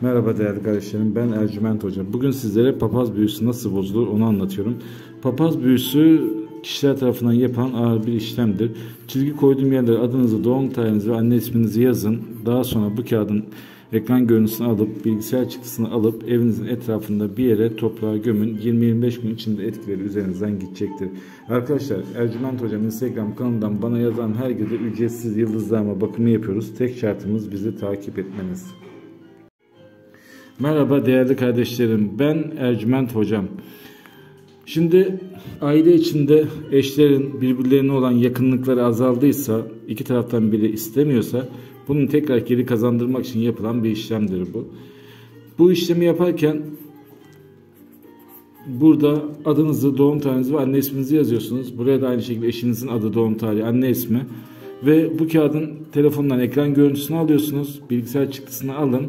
Merhaba değerli kardeşlerim, ben Ercüment Hoca. Bugün sizlere papaz büyüsü nasıl bozulur onu anlatıyorum. Papaz büyüsü kişiler tarafından yapılan ağır bir işlemdir. Çizgi koyduğum yerlere adınızı, doğum tarihinizi ve anne isminizi yazın. Daha sonra bu kağıdın ekran görüntüsünü alıp, bilgisayar çıktısını alıp evinizin etrafında bir yere toprağa gömün. 20-25 gün içinde etkileri üzerinizden gidecektir. Arkadaşlar, Ercüment Hocam Instagram kanalından bana yazan herkese ücretsiz yıldızlarma bakımı yapıyoruz. Tek şartımız bizi takip etmeniz. Merhaba değerli kardeşlerim, ben Ercüment Hocam. Şimdi aile içinde eşlerin birbirlerine olan yakınlıkları azaldıysa, iki taraftan biri istemiyorsa, bunu tekrar geri kazandırmak için yapılan bir işlemdir bu. Bu işlemi yaparken burada adınızı, doğum tarihinizi ve anne isminizi yazıyorsunuz. Buraya da aynı şekilde eşinizin adı, doğum tarihi, anne ismi. Ve bu kağıdın telefondan ekran görüntüsünü alıyorsunuz. Bilgisayar çıktısını alın.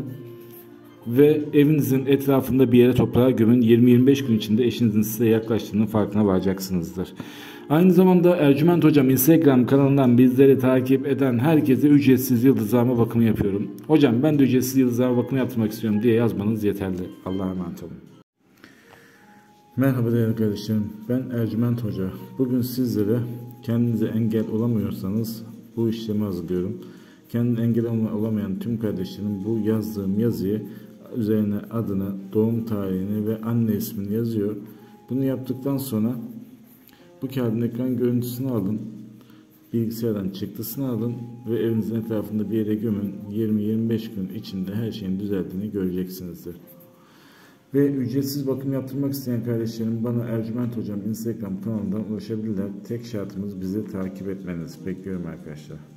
Ve evinizin etrafında bir yere toprağa gömün. 20-25 gün içinde eşinizin size yaklaştığının farkına varacaksınızdır. Aynı zamanda Ercüment Hocam Instagram kanalından bizleri takip eden herkese ücretsiz yıldızlarma bakımı yapıyorum. Hocam ben de ücretsiz yıldızlarma bakımı yaptırmak istiyorum diye yazmanız yeterli. Allah'a emanet olun. Merhaba değerli kardeşlerim, ben Ercüment Hoca. Bugün sizlere kendinize engel olamıyorsanız bu işlemi hazırlıyorum. Kendine engel olamayan tüm kardeşlerim bu yazdığım yazıyı üzerine adını, doğum tarihini ve anne ismini yazıyor. Bunu yaptıktan sonra bu kağıdın ekran görüntüsünü alın, bilgisayardan çıktısını alın ve evinizin etrafında bir yere gömün. 20-25 gün içinde her şeyin düzeldiğini göreceksinizdir. Ve ücretsiz bakım yaptırmak isteyen kardeşlerim bana Ercüment Hocam Instagram kanalından ulaşabilirler. Tek şartımız bizi takip etmeniz. Bekliyorum arkadaşlar.